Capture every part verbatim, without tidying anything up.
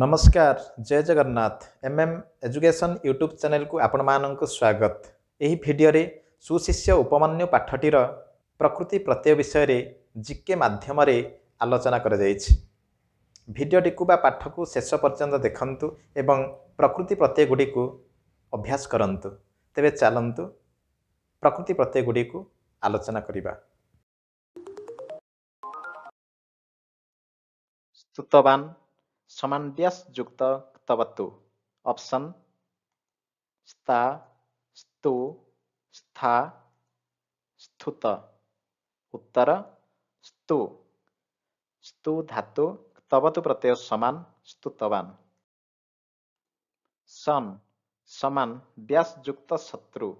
नमस्कार, जय Jagannath. M M education YouTube channel को आपण मानक स्वागत। यही भिडियो सुशिष्य उपमन्यु पाठटीर प्रकृति प्रत्यय विषय रे जिके माध्यम रे आलोचना कर भिडियोटी बा पाठ को शेष पर्यंत देखंतु एवं प्रकृति प्रत्यय गुडी को अभ्यास करंतु। तेबे चलंतु प्रकृति प्रत्यय गुडी को आलोचना करिबा। स्तुतवान समान्यास युक्त क्तवतु। ऑप्शन स्ता, स्तु, स्था, स्तुत। उत्तर स्तु। स्तु धातु क्तवतु प्रत्यय समान स्तुतवान। सन समान व्यास युक्त शत्रु।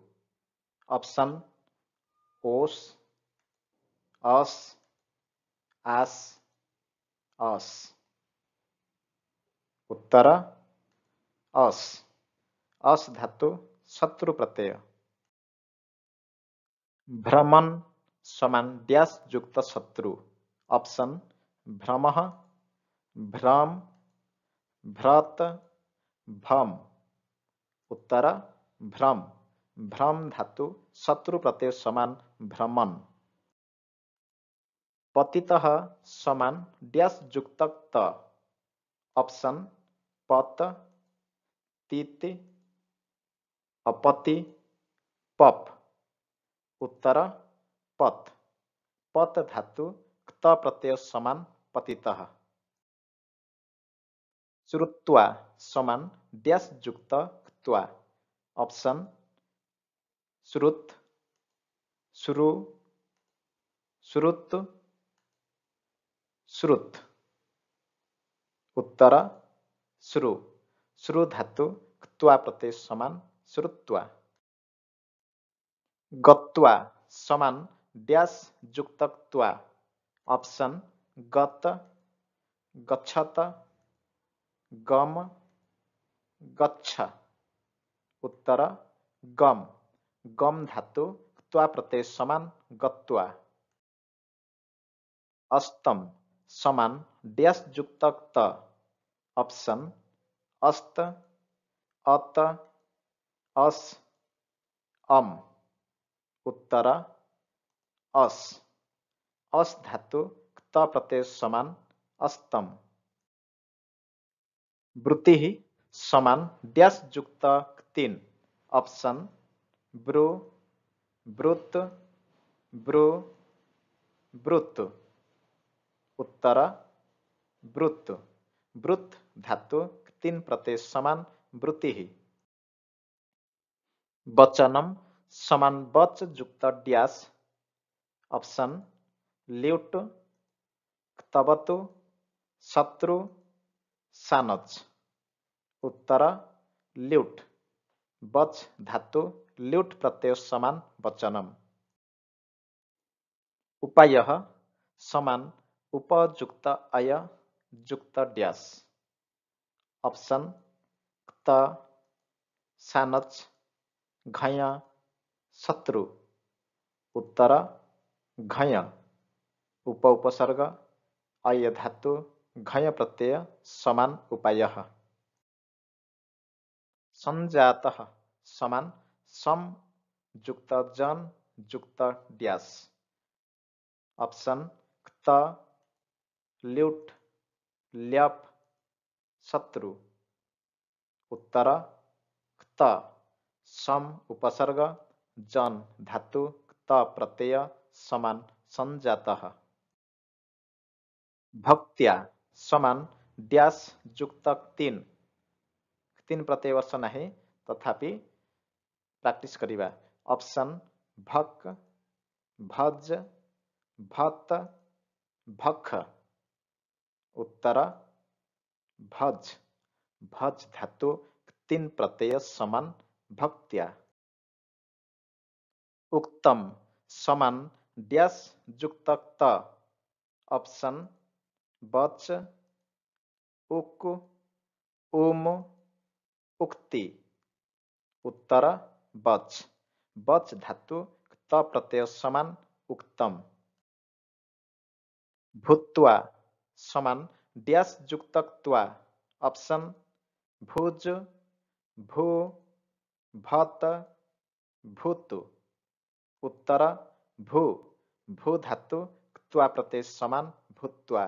ऑप्शन ओस, अस, आस, अस। उत्तर अस। अस धातु शत्रु प्रत्यय। भ्रमण समान व्यास युक्त शत्रु। ऑप्शन भ्रम, भ्रम, भ्रत, भ्रम। उत्तर भ्रम। भ्रम धातु शत्रु प्रत्यय समान भ्रमण। पतितः समान व्यास युक्त त। ऑप्शन पत, तीति, अपति, पप। उत्तर पत। पत धातु क्त प्रत्यय समान पतितः। श्रुत्वा समान व्यास युक्त क्त्वा। ऑप्शन श्रुत, श्रु, श्रुत, श्रुत। उत्तर श्रु। श्रु धातु क्त्वा प्रत्यय समान श्रुत्वा। गत्वा समान व्यास युक्त क्त्वा। ऑप्शन गत, गच्छत, गम, गच्छ। उत्तर गम। गम धातु क्त्वा प्रत्यय समान गत्वा। अस्तम समान व्यास युक्त त। ऑप्शन अस्त, अत, अस, अम। उत्तर अस। अस धातु त प्रत्यय समान अस्तम। वृत्ति समान व्यास युक्त तीन। ऑप्शन ब्रू, ब्रुत, ब्रू, ब्रुत। उत्तर वृत्त। वृत्त धातु तीन प्रत्यय समान वृत्ति। वचनम समान वच युक्त ड्यास। ऑप्शन ल्यूट, क्तवतु, शत्रु, सानच। उत्तर ल्यूट। वच धातु ल्यूट प्रत्यय समान वचनम। उपाय समान उपयुक्त अय युक्त ड्यास। ऑप्शन क्त, सानच, घय, शत्रु। उत्तर घय। उप उपसर्ग अय धातु घय प्रत्यय समान उपाय। संजात समान सम युक्त जन युक्त ड्यास। ऑप्शन क्त, ल्यूट, ल्यप, शत्रु। उत्तर क्त। सम उपसर्ग जन धातु क्त प्रत्यय समान संजातः। भक्त्या समान ड्यास युक्त तीन। तीन प्रत्यय वर्ष नहीं, तथापि प्रैक्टिस करिवा। ऑप्शन भक, भज, भत, भख। उत्तर भज। भज धातु तीन प्रत्यय समान भक्त्या। उक्तम समान ड्यास युक्त त। ऑप्शन बच, उक, उम, उक्ति। उत्तर बच। बच धातु त प्रत्यय समान उक्तम। भूत्वा समान ड्यास युक्त त्वा। ऑप्शन भुज, भू, भत, भूतु। उत्तर भू, भू धातु क्त्वा प्रत्यय समान भूत्वा।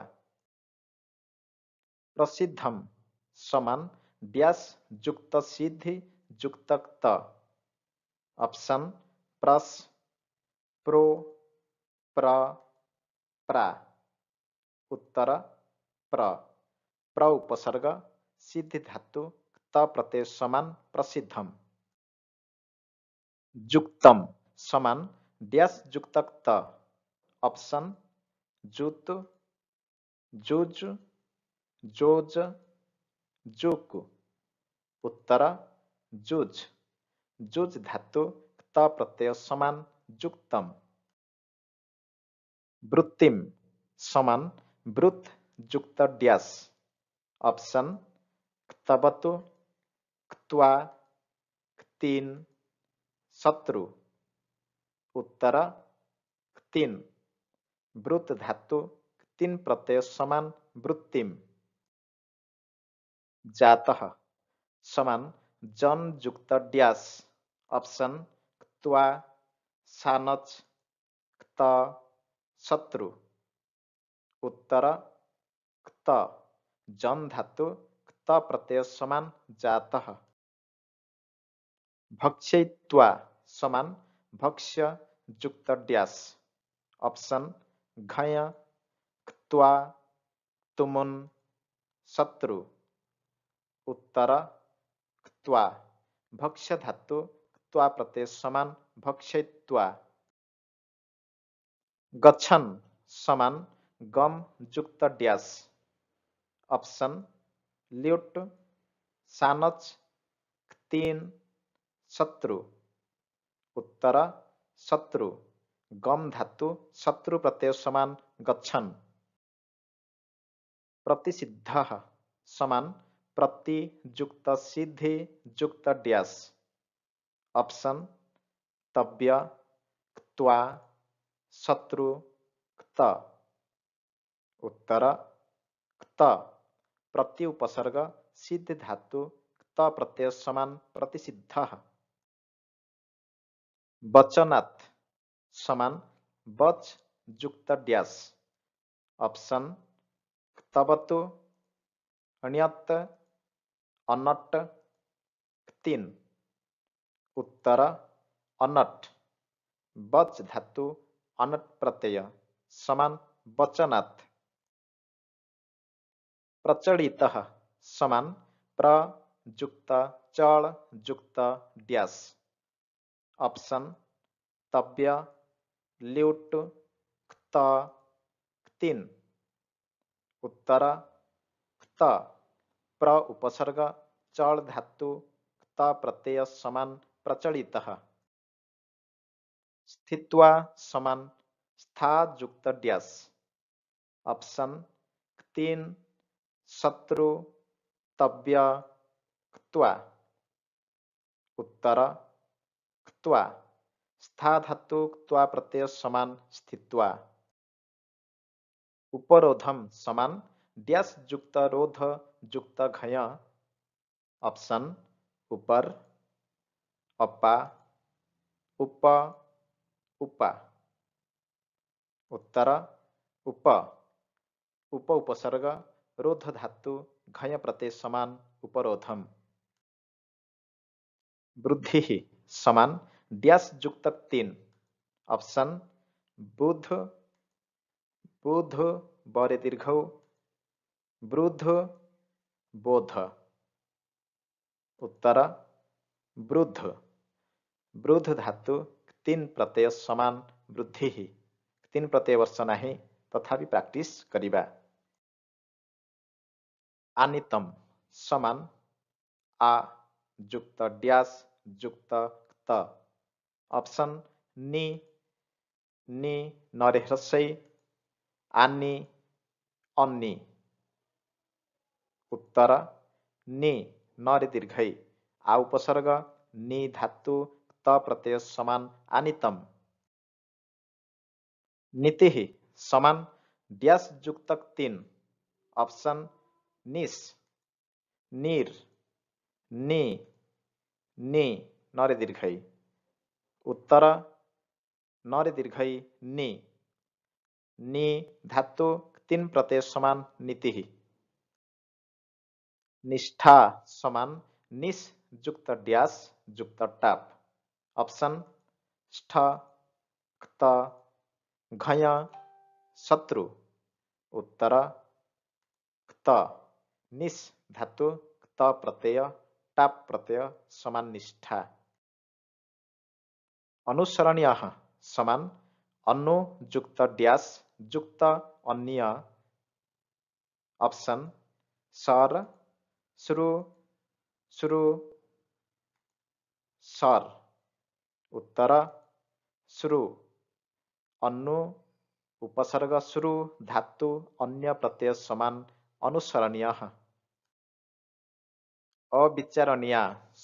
प्रसिद्धम समान व्यास युक्त सिद्धि युक्त त। ऑप्शन प्रस, प्रो, प्र, प्रा। उत्तर प्र, प्र उपसर्ग सिद्धि धातु त प्रत्यय समान प्रसिद्धम। जुक्तम समान द्यास जुक्तक त। ऑप्शन जुत, जुज, जोज, जोकु। उत्तर जुज, जुज धातु त प्रत्यय समान जुक्तम। वृत्तिम समान वृत्त जुक्त ड्यास। ऑप्शन क्तबतु, क्त्वा, क्तिन, शत्रु। उत्तर क्तिन, वृत्त धातु क्तिन प्रत्यय समान वृत्तिम। जातः समान जन जुक्त ड्यास। ऑप्शन क्त्वा, सानच, क्त, शत्रु। उत्तर क्त, जन धातु त प्रत्यय समान जातः। भक्षयित्वा समान भक्ष्य जुक्त ड्यास। ऑप्शन घय, क्त्वा, तुमुन, शत्रु। उत्तर क्त्वा, भक्ष्य धातु क्त्वा प्रत्यय समान भक्षयित्वा। गच्छन् समान गम जुक्त ड्यास। ऑप्शन ल्युट, सानच, क्तिन, शत्रु। उत्तर शत्रु, गम धातु शत्रु प्रत्यय समान गच्छन्। प्रतिसिद्धः समान प्रति जुक्त सिद्धि जुक्त ड्यास। ऑप्शन तव्य, क्त्वा, शत्रु, क्त। उत्तर क्त, प्रति उपसर्ग सिद्ध धातु त प्रत्यय समान प्रतिसिद्ध। वचनात् समान वच जुक्त ड्यास। ऑप्शन क्तवतु, अण्यत, अनट, क्तिन। उत्तर अनट, वच धातु अनट प्रत्यय समान वचनात्। प्रचलितः समान प्र जुक्त चल जुक्त ड्यास। ऑप्शन तव्य, ल्युट, क्त, क्तिन। उत्तर क्त, प्र उपसर्ग चल धातु क्त प्रत्यय समान प्रचलितः। स्थित्वा समान स्था जुक्त ड्यास। ऑप्शन क्तिन, शत्रु, तव्य, क्त्वा। उत्तर क्त्वा, स्था धातु क्त्वा प्रत्यय समान स्थित्वा। उपरोधम समान ड्यास जुक्त रोध जुक्त घय। ऑप्शन उपर, अपा, उप, उपा। उत्तर उप, उप उपसर्ग रोध धातु घय प्रत्यय समान उपरोधम। वृद्धि समान ड्यास युक्त तीन। ऑप्शन बुध, बुध, बरे दीर्घ, वृद्ध, बोध। उत्तर वृद्ध, वृद्ध धातु तीन प्रत्यय समान वृद्धि। तीन प्रत्यय वर्ष नहीं तथापि प्रैक्टिस करिबा। आनितम समान आ जुक्त ड्यास जुक्त त। ऑप्शन नी, नी नरे ह्रस्वई, आनी, अन्नी। उत्तर नी नरे दीर्घई, आ उपसर्ग नी धातु त प्रत्यय समान आनितम। नीति समान ड्यास जुक्त तीन। ऑप्शन निस, नीर, नी, नी नरे दीर्घई। उत्तर नरे दीर्घई नी। नी धातु तीन प्रत्यय समान नीति ही। निष्ठा समान निस जुक्त ड्यास जुक्त टाप। ऑप्शन स्ठ, क्त, घय, शत्रु। उत्तर क्त। निस धातु क्त प्रत्यय टाप प्रत्यय समान निष्ठा। अनुसरणीय समान अनु जुक्त ड्यास जुक्त अन्य। ऑप्शन सर, शुरू, शुरू, सर। उत्तर शुरू। अनु उपसर्ग शुरू धातु अन्य प्रत्यय समान अनुसरणीय। अविचारणीय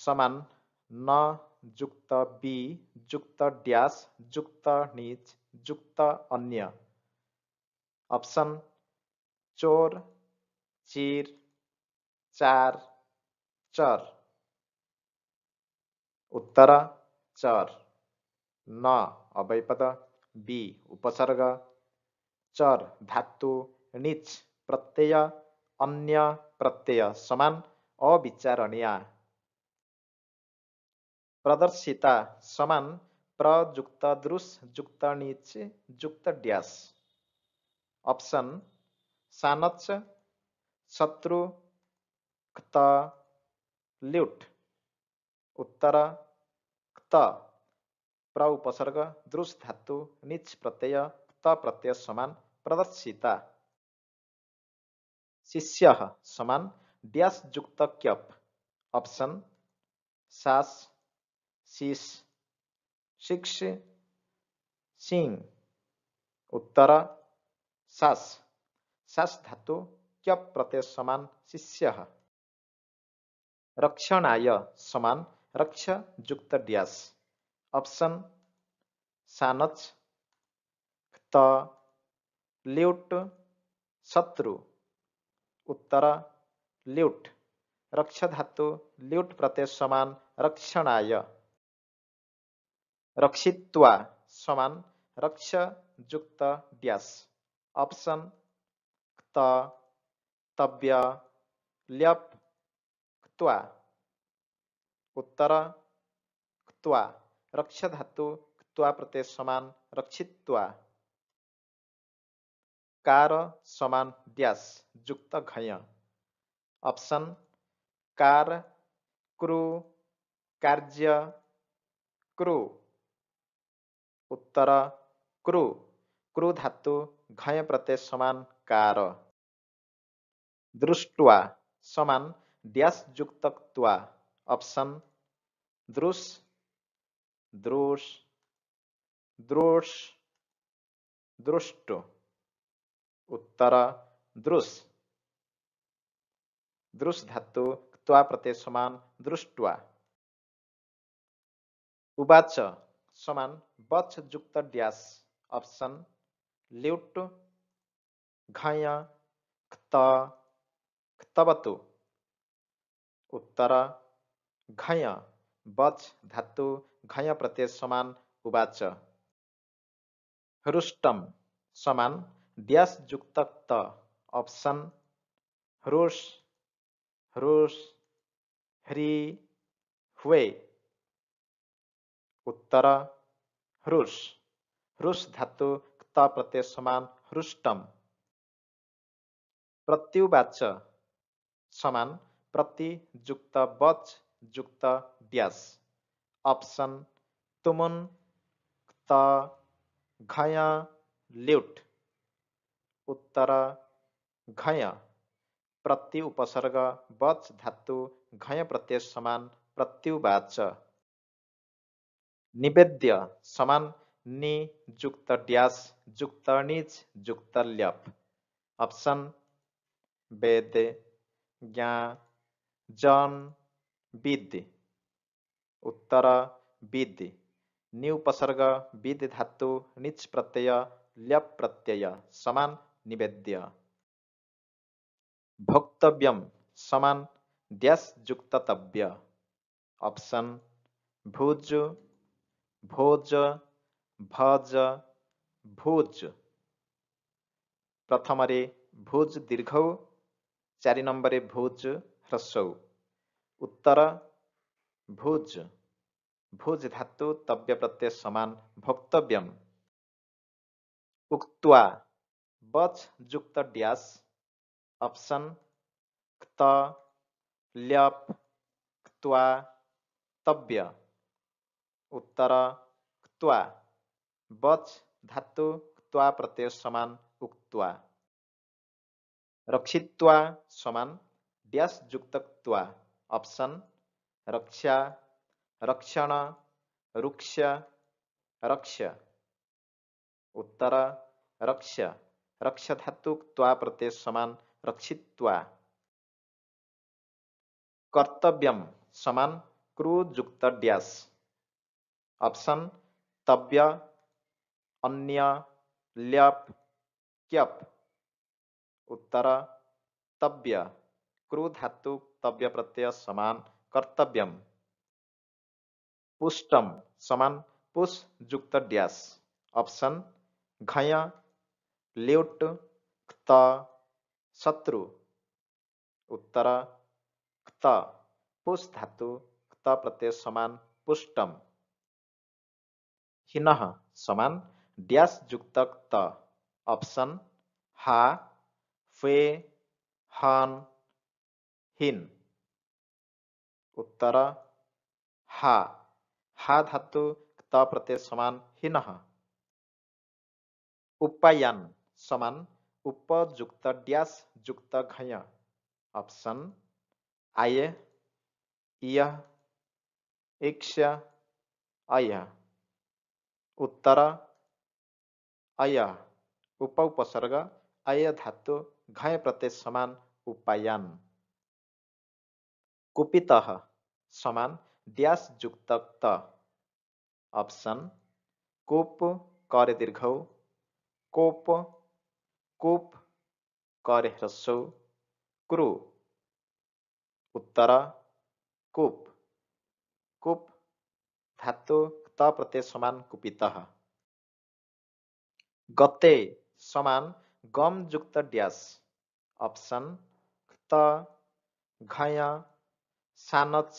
समान न जुक्त बी जुक्त ड्यास जुक्त नीच जुक्त अन्य। ऑप्शन चोर, चीर, चार, चर। उत्तर चर। न अव्ययपद, बी उपसर्ग, चर धातु, नीच प्रत्यय अन्य प्रत्यय समान अविचारणीय। प्रदर्शिता समान प्रजुक्त दृश जुक्त नीच जुक्त ड्यास। ऑप्शन सानच, शत्रु, क्त, ल्यूट। उत्तर क्त। प्र उपसर्ग दृश धातु नीच प्रत्यय क्त प्रत्यय समान प्रदर्शिता। शिष्य समान ड्यास जुक्त क्यप। ऑप्शन सास, शीश, शिक्ष, सिंह। उत्तर सास। सास धातु क्यप प्रत्यय समान शिष्य। रक्षणाय समान रक्ष जुक्त ड्यास। ऑप्शन सानच, क्त, ल्यूट, शत्रु। उत्तर ल्यूट। रक्ष धातु ल्यूट प्रत्यय समान रक्षणाय। रक्षित्वा समान रक्ष जुक्त ड्यास। ऑप्शन क्त, तव्य, ल्यप, क्त्वा। उत्तर क्त्वा। रक्ष धातु क्त्वा प्रत्यय समान रक्षित्वा। कार समान ड्यास जुक्त घय। ऑप्शन कार, क्रु, कार्य, क्रु। उत्तर क्रु। क्रु धातु घय प्रत्यय समान कार। दृष्ट्वा समान ड्यास जुक्त त्वा। ऑप्शन दृश, दृश, दृश, दृष्ट। उत्तर दृश। दृश धातु त्वा प्रत्यय समान दृष्ट्वा। उवाच समान बच जुक्त ड्यास। ऑप्शन ल्यूट, घय, क्त, क्तवतु। उत्तर घय। बच धातु घय प्रत्यय समान उवाच। हृष्टम समान ड्यास जुक्त त। ऑप्शन हृष, हृष, ह्री, हुए। उत्तर हृष। हृष धातु क्त प्रत्यय समान हृष्टम। प्रत्युवाच समान प्रति जुक्त वच जुक्त ड्यास। ऑप्शन तुमुन, क्त, घय, ल्यूट। उत्तर घय। प्रति उपसर्ग वच धातु घय प्रत्यय समान प्रत्युवाच। निवेद्य समान नि जुक्त ड्यास जुक्त नीच जुक्त ल्यप। ऑप्शन वेद, ज्ञान, जन, विद। Uttar with. नि उपसर्ग विद धातु नीच प्रत्यय ल्यप प्रत्यय समान निवेद्य। भोक्तव्यम समान द्यस्युक्ततव्य ऑप्शन भुज भोज भज भुज प्रथम भुज दीर्घ चारि नंबर भुज ह्रस्व उत्तर भुज भुज धातु तव्य प्रत्यय समान भक्तव्यम उक्त्वा बच जुक्त ड्यास ऑप्शन क्त ल्यप क्त्वा तव्य उत्तर क्त्वा बच धातु क्त्वा प्रत्यय समान उक्त्वा रक्षित्वा समान ड्यास जुक्त क्त्वा ऑप्शन रक्षा रक्षण रुक्ष रक्ष उत्तर रक्ष रक्ष धातु क्त्वा प्रत्यय समान रक्षित्वा कर्तव्यम समान क्रू जुक्त ड्यास ऑप्शन तव्य अन्य ल्यप क्यप उत्तर तव्य क्रू धातु तव्य प्रत्यय समान कर्तव्यम पुष्टम समान पुष जुक्त ड्यास ऑप्शन घय ल्युट क्त शत्रु उत्तर क्त पुष धातु क्त प्रत्यय समान पुष्टम हिनः समान ड्यास युक्त क्त ऑप्शन हा फे हन हिन उत्तर हा हा धातु क्त प्रत्यय समान हिनः उपायन समान उपयुक्त ड्यास युक्त घय ऑप्शन आय यह इक्षा आय उत्तर अय उप उपसर्ग अय धातु घय प्रत्यय समान उपायन कुपितः समान ड्यास युक्त त ऑप्शन कूप कर दीर्घ कोप कूप कर ह्रस्व क्रु उत्तर कूप कूप धातु त प्रत्यय समान कुपितः गते समान गम युक्त ड्यास ऑप्शन त घय सानच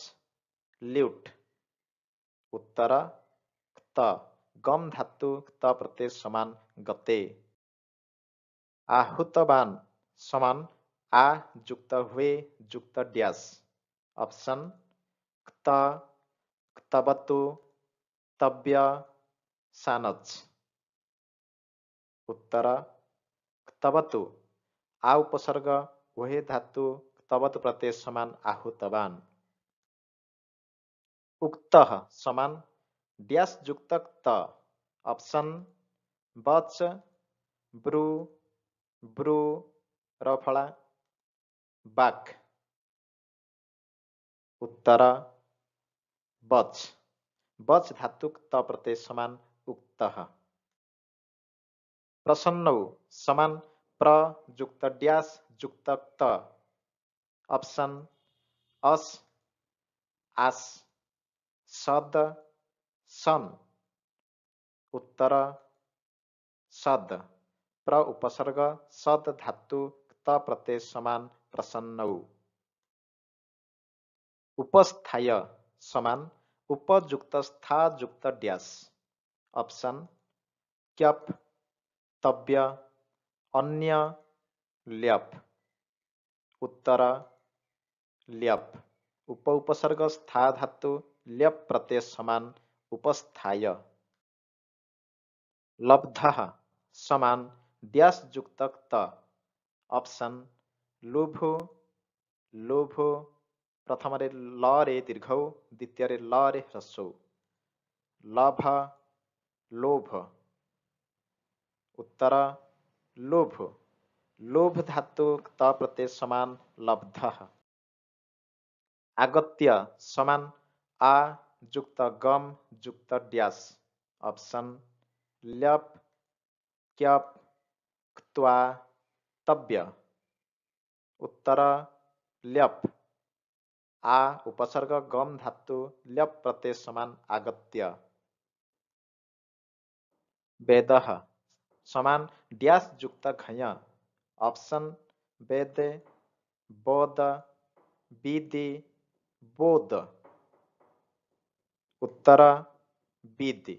ल्यूट उत्तर त गम धातु त प्रत्यय समान गते आहुतवान समान आ जुक्त हुए जुक्त ड्यास ऑप्शन क्त क्तवतु तव्य सानच उत्तर क्तवतु आ उपसर्ग वहे धातु क्तवत प्रत्यय समान आहुतवान उक्तः समान ड्यास युक्त क्त ऑप्शन बच ब्रू ब्रू रफड़ा बाक उत्तर बच बच धातु त प्रत्यय समान उक्त प्रसन्नौ समान प्र जुक्त ड्यास जुक्त त ऑप्शन अस आस सद सन उत्तर सद प्र उपसर्ग सद धातु त प्रत्यय समान प्रसन्नौ उपस्थाय समान उपयुक्त स्था युक्त ड्यास ऑप्शन क्यप तव्य अन्य ल्यप उत्तर ल्यप उप उपसर्ग स्था धातु ल्यप प्रत्यय समान उपस्थाय लब्धः समान ड्यास युक्त त ऑप्शन लोभो लोभो प्रथम ल रे दीर्घ द्वितीय ल रे ह्रस्व लभ लोभ उत्तर लोभ लोभ धातु त प्रत्यय समान लब्ध आगत्य समान आ जुक्त गम जुक्त ड्यास ऑप्शन ल्यप क्यप क्त्वा तव्य उत्तर ल्यप आ उपसर्ग गम धातु ल्यप प्रत्यय समान आगत्य। वेद समान ड्यास युक्त घय। ऑप्शन वेद बोध विधि बोध। उत्तर विधि।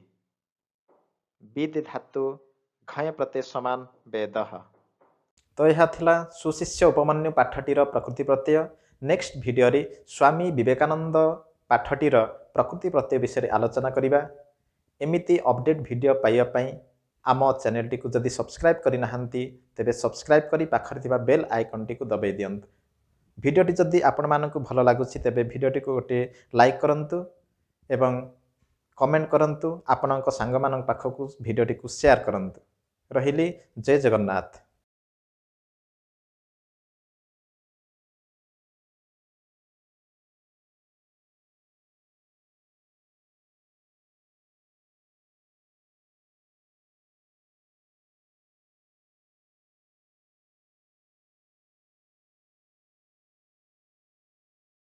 विधि धातु घय प्रत्यय समान वेद। तो यह थिला सुशिष्य उपमन्यु पाठटीर प्रकृति प्रत्यय। नेक्स्ट वीडियो रे स्वामी विवेकानंद पाठटीर प्रकृति प्रत्यय विषय आलोचना करिबा। एमिति अपडेट वीडियो पाइया पई आम चैनल टी को जदि सब्सक्राइब करि नहंती तबे सब्सक्राइब करी पाखर थिबा बेल आइकन टी को दबाई दियंत। वीडियो टी जदि आपण मानन को भलो लागुछि तबे वीडियो टी को गोटे लाइक करंतु एवं कमेंट करंतु। आपनक संग मानन पाखक वीडियो टी को शेयर करंतु। रहिली जय जगन्नाथ।